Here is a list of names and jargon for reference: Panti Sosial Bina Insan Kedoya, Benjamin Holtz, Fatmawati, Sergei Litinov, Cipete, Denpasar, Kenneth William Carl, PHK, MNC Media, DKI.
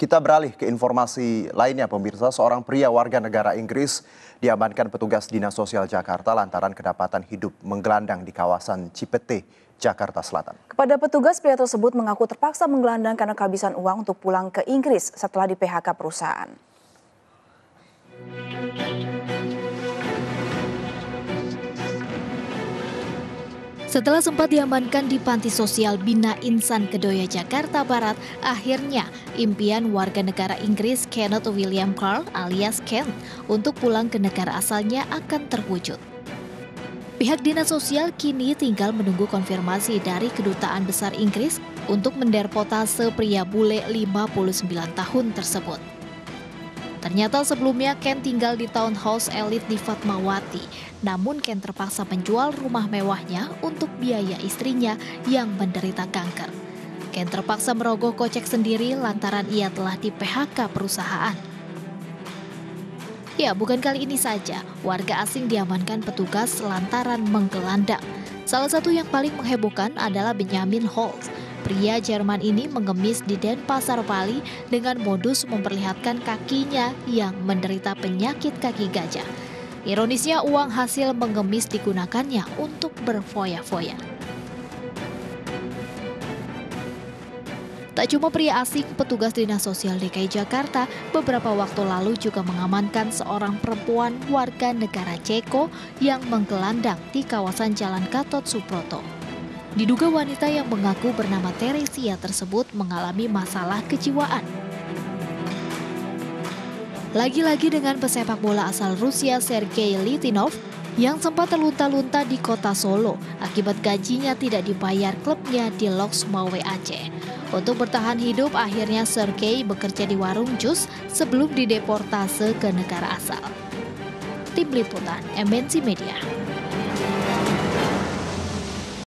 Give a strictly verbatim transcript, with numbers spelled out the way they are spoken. Kita beralih ke informasi lainnya, pemirsa. Seorang pria warga negara Inggris diamankan petugas Dinas Sosial Jakarta lantaran kedapatan hidup menggelandang di kawasan Cipete, Jakarta Selatan. Kepada petugas, pria tersebut mengaku terpaksa menggelandang karena kehabisan uang untuk pulang ke Inggris setelah di P H K perusahaan. Setelah sempat diamankan di Panti Sosial Bina Insan Kedoya, Jakarta Barat, akhirnya impian warga negara Inggris Kenneth William Carl alias Ken untuk pulang ke negara asalnya akan terwujud. Pihak Dinas Sosial kini tinggal menunggu konfirmasi dari Kedutaan Besar Inggris untuk menderpotase pria bule lima puluh sembilan tahun tersebut. Ternyata sebelumnya Ken tinggal di townhouse elit di Fatmawati, namun Ken terpaksa menjual rumah mewahnya untuk biaya istrinya yang menderita kanker. Ken terpaksa merogoh kocek sendiri lantaran ia telah di P H K perusahaan. Ya, bukan kali ini saja warga asing diamankan petugas lantaran menggelandang. Salah satu yang paling menghebohkan adalah Benjamin Holtz. Pria Jerman ini mengemis di Denpasar, Bali dengan modus memperlihatkan kakinya yang menderita penyakit kaki gajah. Ironisnya, uang hasil mengemis digunakannya untuk berfoya-foya. Tak cuma pria asing, petugas Dinas Sosial D K I Jakarta beberapa waktu lalu juga mengamankan seorang perempuan warga negara Ceko yang menggelandang di kawasan Jalan Gatot Subroto. Diduga wanita yang mengaku bernama Teresia tersebut mengalami masalah kejiwaan. Lagi-lagi dengan pesepak bola asal Rusia Sergei Litinov yang sempat terlunta-lunta di kota Solo akibat gajinya tidak dibayar klubnya di Loksmawe Aceh. Untuk bertahan hidup, akhirnya Sergei bekerja di warung jus sebelum dideportase ke negara asal. Tim Liputan M N C Media.